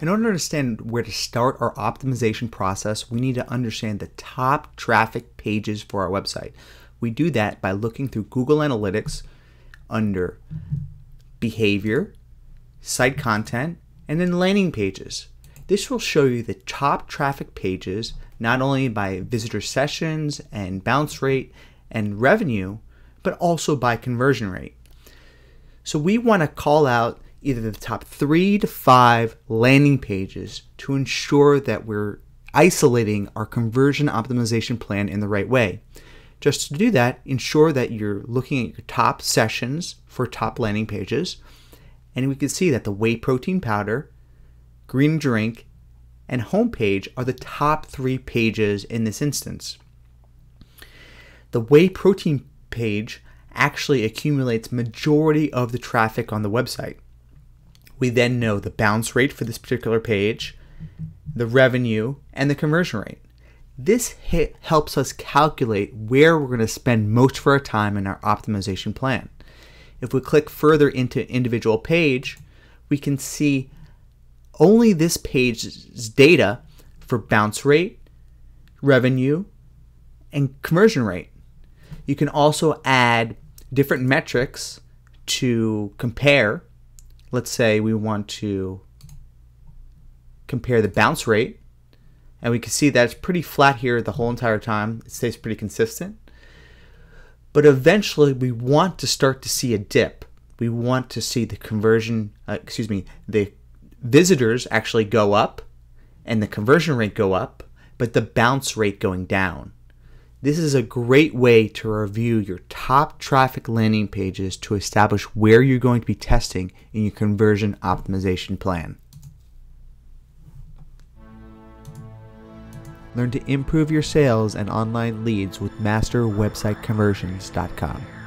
In order to understand where to start our optimization process, we need to understand the top traffic pages for our website. We do that by looking through Google Analytics under Behavior, Site Content, and then Landing Pages. This will show you the top traffic pages, not only by visitor sessions and bounce rate and revenue, but also by conversion rate. So we want to call out either the top 3 to 5 landing pages to ensure that we're isolating our conversion optimization plan in the right way. Just to do that, ensure that you're looking at your top sessions for top landing pages, and we can see that the whey protein powder, green drink, and homepage are the top 3 pages in this instance. The whey protein page actually accumulates majority of the traffic on the website. We then know the bounce rate for this particular page, the revenue, and the conversion rate. This helps us calculate where we're going to spend most of our time in our optimization plan. If we click further into individual page, we can see only this page's data for bounce rate, revenue, and conversion rate. You can also add different metrics to compare. Let's say we want to compare the bounce rate, and we can see that it's pretty flat here the whole entire time. It stays pretty consistent. But eventually we want to start to see a dip. We want to see the visitors actually go up and the conversion rate go up, but the bounce rate going down. This is a great way to review your top traffic landing pages to establish where you're going to be testing in your conversion optimization plan. Learn to improve your sales and online leads with masterwebsiteconversions.com.